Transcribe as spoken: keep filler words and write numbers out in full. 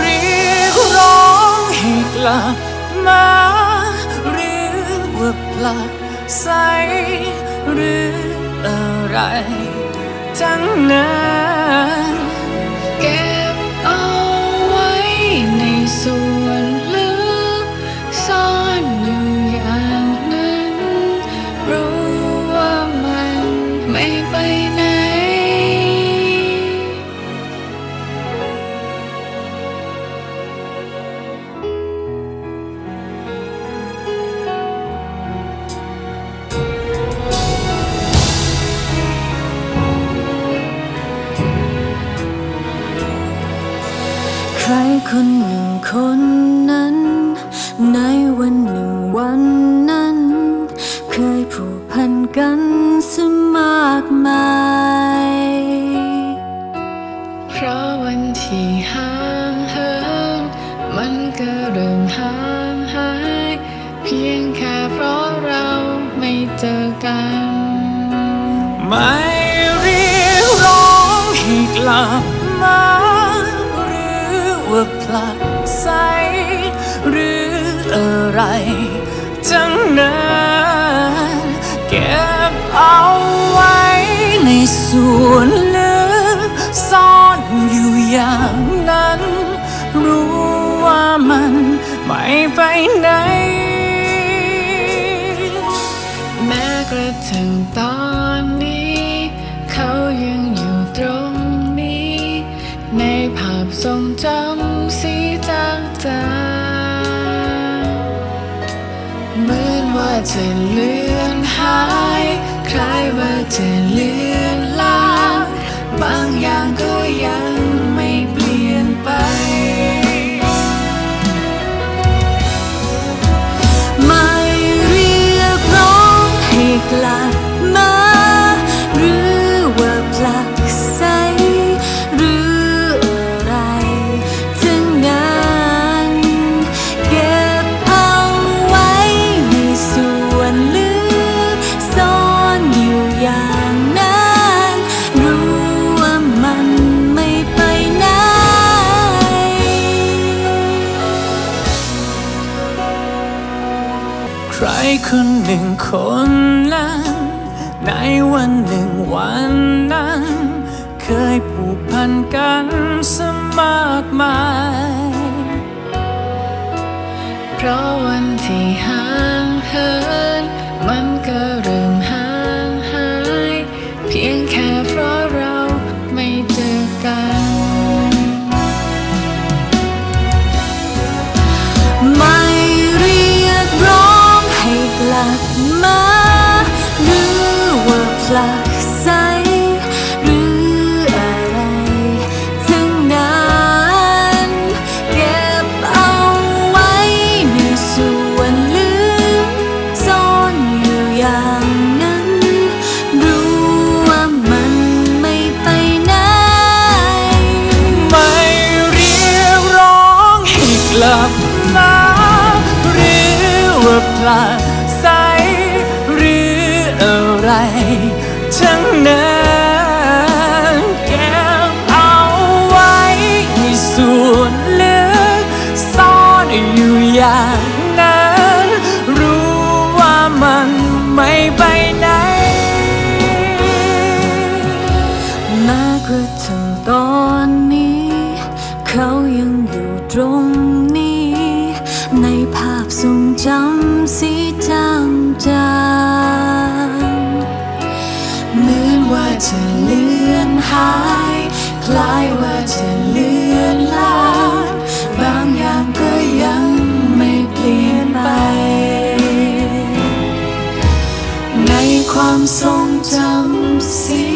เรียกร้องให้กลับมาหรือว่าปลักใสหรืออะไรทั้งนั้นเก็บเอาไว้ในส่วนลึกซ่อนอยู่อย่างนั้นรู้ว่ามันไม่ไปไหนใครคนหนึ่งคนนั้นในวันหนึ่งวันนั้นเคยผูกพันกันซะมากมายเพราะวันที่ห่างเหินมันก็เริ่มห่างหายเพียงแค่เพราะเราไม่เจอกันไม่เรียกร้องให้กลับมาว่าผลักใสหรืออะไรทั้งนั้นเก็บเอาไว้ในส่วนลึกซ่อนอยู่อย่างนั้นรู้ว่ามันไม่ไปไหนแม้กระทั่งตอนนี้เขายังอยู่ตรงนี้ในภาพทรงจำสีจางจางเหมือนว่าจะเลือนหายคล้ายว่าจะเลือนลางบางอย่างก็ยังไม่เปลี่ยนไปไม่เรียกร้องให้กลับมาหรือว่าผลักใสใครคนหนึ่งคนนั้นในวันหนึ่งวันนั้นเคยผูกพันกันซะมากมายเพราะวันที่ห่างเหินมันก็เริ่มห่างหายเพียงแค่เพราะเราไม่เจอกันมาหรือว่าผลักใสหรืออะไรทั้งนั้นเก็บเอาไว้ในส่วนลึกซ่อนอยู่อย่างนั้นรู้ว่ามันไม่ไปไหนไม่เรียกร้องให้กลับมาหรือว่าผลักทั้งนั้นเก็บเอาไว้ในส่วนลึกซ่อนอยู่อย่างนั้นรู้ว่ามันไม่ไปไหนแม้กระทั่งตอนนี้เขายังอยู่ตรงนี้ในภาพทรงจำสีจางจางเหมือนว่าจะเลือนหายคล้ายว่าจะเลือนลางบางอย่างก็ยังไม่เปลี่ยนไปในความทรงจำ